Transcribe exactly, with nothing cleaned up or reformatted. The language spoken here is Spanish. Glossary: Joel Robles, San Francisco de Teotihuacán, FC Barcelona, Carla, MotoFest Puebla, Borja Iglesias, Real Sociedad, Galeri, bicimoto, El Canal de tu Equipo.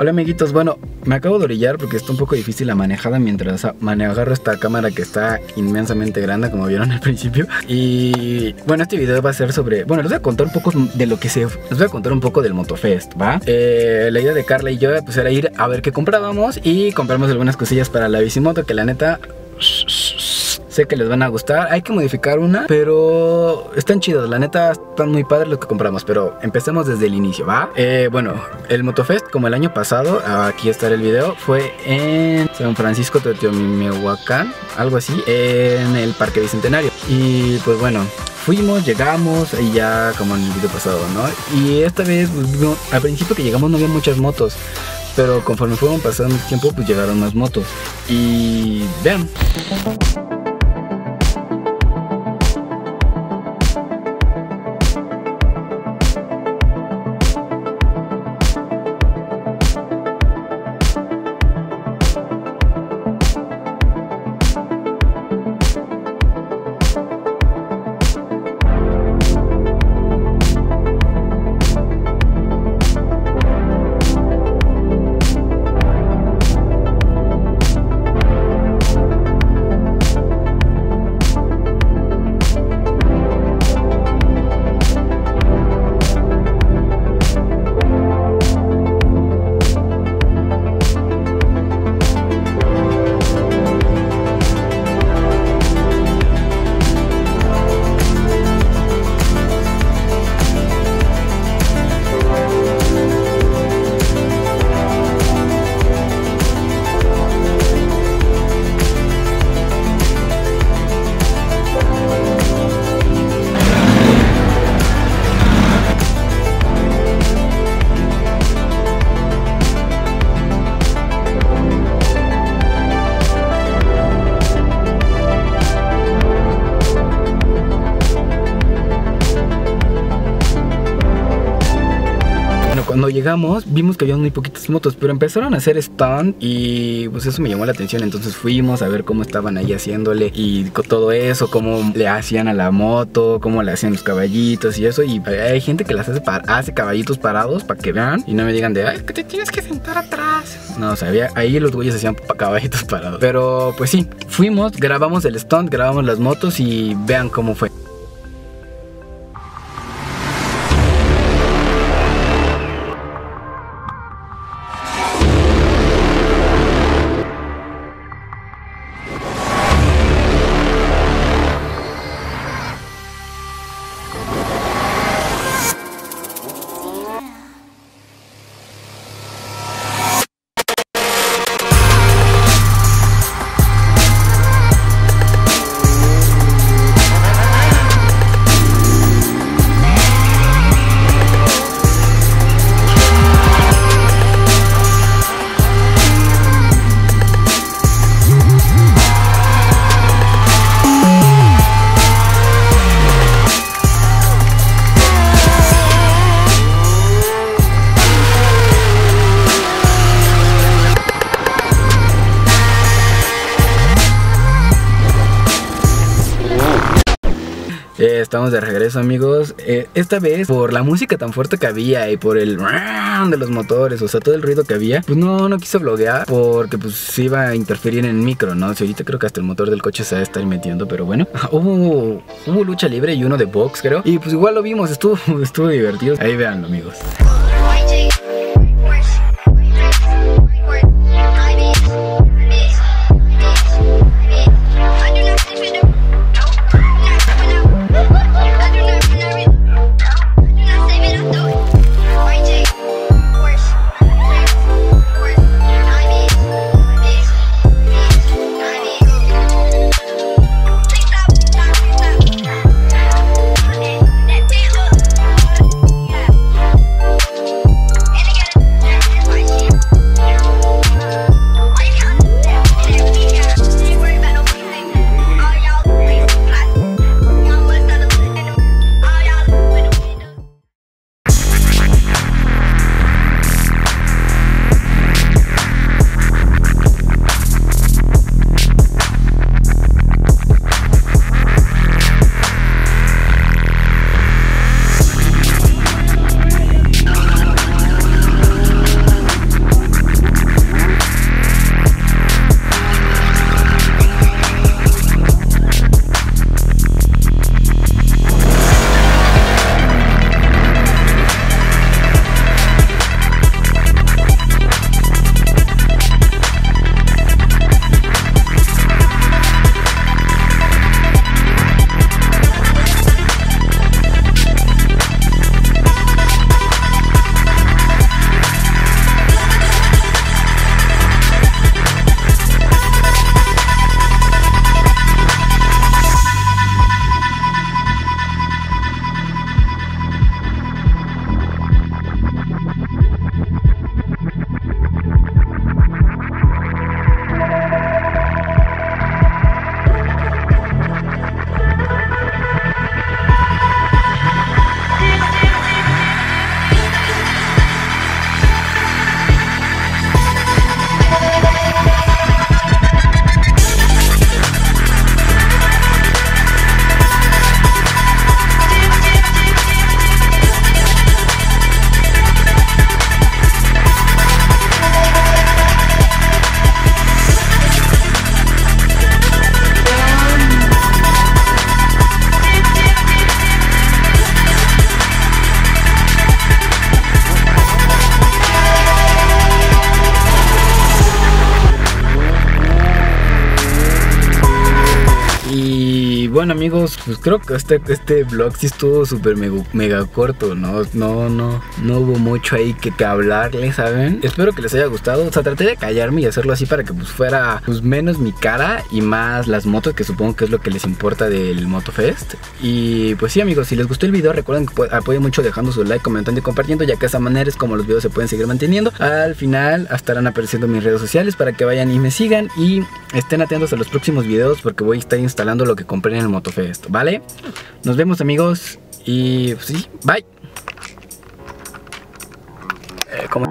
Hola amiguitos, bueno, me acabo de orillar porque está un poco difícil la manejada mientras manejo esta cámara que está inmensamente grande, como vieron al principio. Y bueno, este video va a ser sobre, bueno, les voy a contar un poco de lo que se, les voy a contar un poco del MotoFest, ¿va? Eh, la idea de Carla y yo pues era ir a ver qué comprábamos y compramos algunas cosillas para la bicimoto que la neta... sé que les van a gustar, hay que modificar una, pero están chidas, la neta están muy padres los que compramos, pero empecemos desde el inicio, ¿va? Eh, bueno, el MotoFest, como el año pasado, aquí está el video, fue en San Francisco de Teotihuacán, algo así, en el Parque Bicentenario. Y pues bueno, fuimos, llegamos y ya como en el video pasado, ¿no? Y esta vez, no, al principio que llegamos no había muchas motos, pero conforme fueron pasando el tiempo, pues llegaron más motos. Y vean. Cuando llegamos vimos que había muy poquitas motos, pero empezaron a hacer stand y pues eso me llamó la atención, entonces fuimos a ver cómo estaban ahí haciéndole y con todo eso, cómo le hacían a la moto, cómo le hacían los caballitos y eso, y hay gente que las hace, para, hace caballitos parados para que vean y no me digan de, ay, es que te tienes que sentar atrás. No, o sea, había, ahí los güeyes hacían caballitos parados, pero pues sí, fuimos, grabamos el stand, grabamos las motos y vean cómo fue. Eh, estamos de regreso amigos, eh, esta vez por la música tan fuerte que había y por el de los motores, o sea todo el ruido que había, pues no, no quise vloguear porque pues se iba a interferir en el micro, ¿no? Si ahorita creo que hasta el motor del coche se va a estar metiendo, pero bueno, hubo, hubo lucha libre y uno de box creo, y pues igual lo vimos, estuvo, estuvo divertido, ahí véanlo amigos. bueno, amigos, pues creo que este, este vlog sí estuvo súper mega, mega corto, ¿no? No, no, no hubo mucho ahí que, que hablarle, ¿saben? Espero que les haya gustado. O sea, traté de callarme y hacerlo así para que pues fuera pues menos mi cara y más las motos, que supongo que es lo que les importa del MotoFest. Y pues sí, amigos, si les gustó el video, recuerden que apoyen mucho dejando su like, comentando y compartiendo, ya que de esa manera es como los videos se pueden seguir manteniendo. Al final estarán apareciendo mis redes sociales para que vayan y me sigan, y estén atentos a los próximos videos porque voy a estar instalando lo que compré en el MotoFest, ¿vale? Nos vemos, amigos, y pues sí, bye. Eh, como